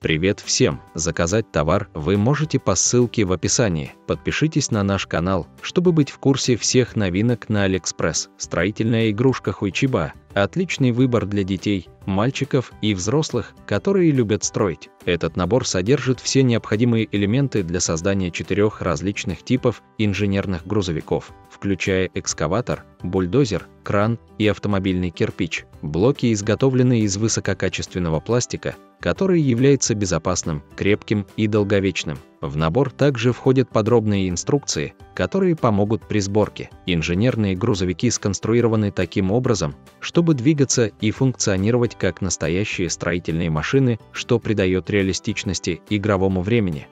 Привет всем! Заказать товар вы можете по ссылке в описании. Подпишитесь на наш канал, чтобы быть в курсе всех новинок на AliExpress. Строительная игрушка Хуичиба – отличный выбор для детей, мальчиков и взрослых, которые любят строить. Этот набор содержит все необходимые элементы для создания 4 различных типов инженерных грузовиков, включая экскаватор, бульдозер, кран и автомобильный кирпич. Блоки изготовлены из высококачественного пластика, который является безопасным, крепким и долговечным. В набор также входят подробные инструкции, которые помогут при сборке. Инженерные грузовики сконструированы таким образом, чтобы двигаться и функционировать как настоящие строительные машины, что придает реалистичности игровому времени.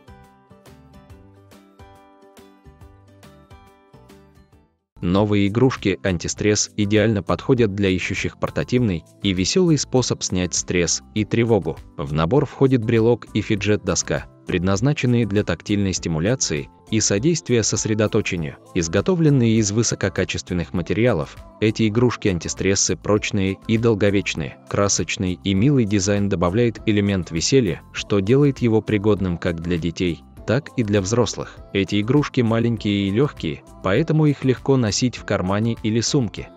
Новые игрушки антистресс идеально подходят для ищущих портативный и веселый способ снять стресс и тревогу. В набор входит брелок и фиджет-доска, предназначенные для тактильной стимуляции и содействия сосредоточению. Изготовленные из высококачественных материалов, эти игрушки-антистрессы прочные и долговечные. Красочный и милый дизайн добавляет элемент веселья, что делает его пригодным как для детей, так и для взрослых. Эти игрушки маленькие и легкие, поэтому их легко носить в кармане или сумке.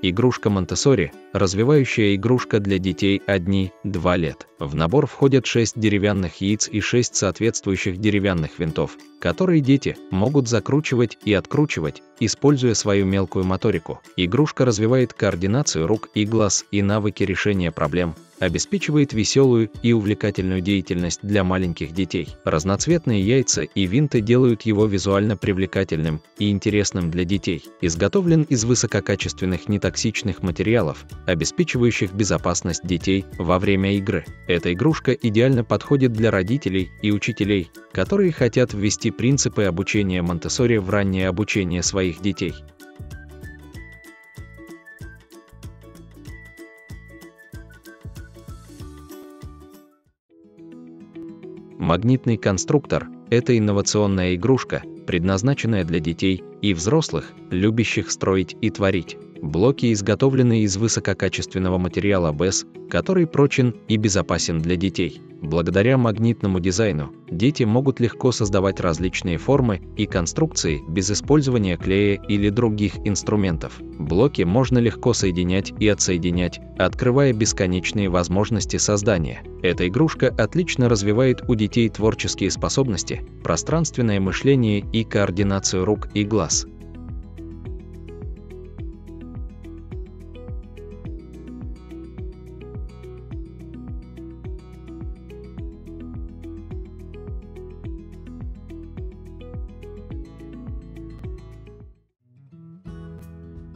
Игрушка Montessori – развивающая игрушка для детей 1-2 лет. В набор входят 6 деревянных яиц и 6 соответствующих деревянных винтов, которые дети могут закручивать и откручивать, используя свою мелкую моторику. Игрушка развивает координацию рук и глаз и навыки решения проблем, обеспечивает веселую и увлекательную деятельность для маленьких детей. Разноцветные яйца и винты делают его визуально привлекательным и интересным для детей. Изготовлен из высококачественных нетоксичных материалов, обеспечивающих безопасность детей во время игры. Эта игрушка идеально подходит для родителей и учителей, которые хотят ввести принципы обучения Монтессори в раннее обучение своих детей. Магнитный конструктор – это инновационная игрушка, предназначенная для детей и взрослых, любящих строить и творить. Блоки изготовлены из высококачественного материала BES, который прочен и безопасен для детей. Благодаря магнитному дизайну дети могут легко создавать различные формы и конструкции без использования клея или других инструментов. Блоки можно легко соединять и отсоединять, открывая бесконечные возможности создания. Эта игрушка отлично развивает у детей творческие способности, пространственное мышление и координацию рук и глаз.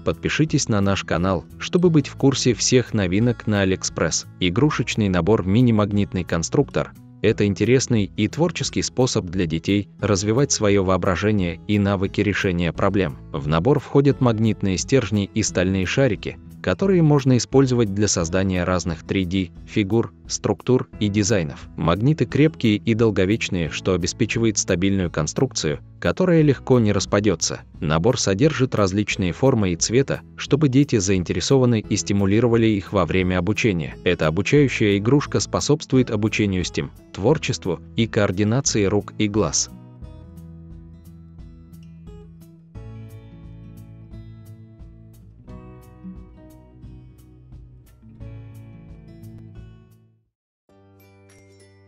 Подпишитесь на наш канал, чтобы быть в курсе всех новинок на AliExpress. Игрушечный набор «Мини-магнитный конструктор» – это интересный и творческий способ для детей развивать свое воображение и навыки решения проблем. В набор входят магнитные стержни и стальные шарики, которые можно использовать для создания разных 3D, фигур, структур и дизайнов. Магниты крепкие и долговечные, что обеспечивает стабильную конструкцию, которая легко не распадется. Набор содержит различные формы и цвета, чтобы дети заинтересованы и стимулировали их во время обучения. Эта обучающая игрушка способствует обучению STEAM, творчеству и координации рук и глаз.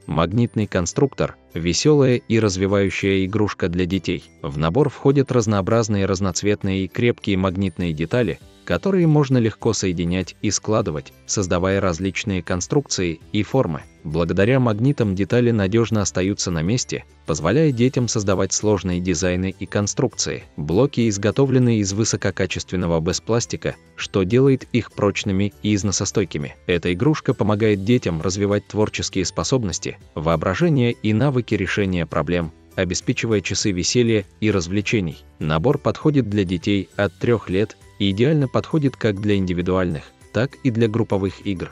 Магнитный конструктор – веселая и развивающая игрушка для детей. В набор входят разнообразные разноцветные и крепкие магнитные детали, которые можно легко соединять и складывать, создавая различные конструкции и формы. Благодаря магнитам детали надежно остаются на месте, позволяя детям создавать сложные дизайны и конструкции. Блоки изготовлены из высококачественного BES-пластика, что делает их прочными и износостойкими. Эта игрушка помогает детям развивать творческие способности, воображение и навыки решения проблем, обеспечивая часы веселья и развлечений. Набор подходит для детей от 3 лет и идеально подходит как для индивидуальных, так и для групповых игр.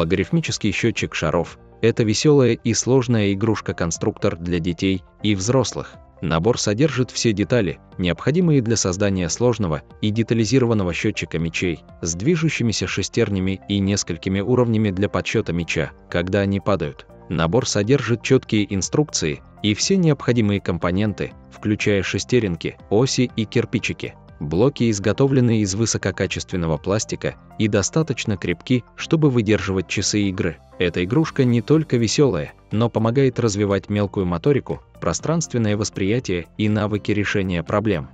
логарифмический счетчик шаров. Это веселая и сложная игрушка-конструктор для детей и взрослых. Набор содержит все детали, необходимые для создания сложного и детализированного счетчика мячей, с движущимися шестернями и несколькими уровнями для подсчета мяча, когда они падают. Набор содержит четкие инструкции и все необходимые компоненты, включая шестеренки, оси и кирпичики. Блоки изготовлены из высококачественного пластика и достаточно крепки, чтобы выдерживать часы игры. Эта игрушка не только веселая, но помогает развивать мелкую моторику, пространственное восприятие и навыки решения проблем.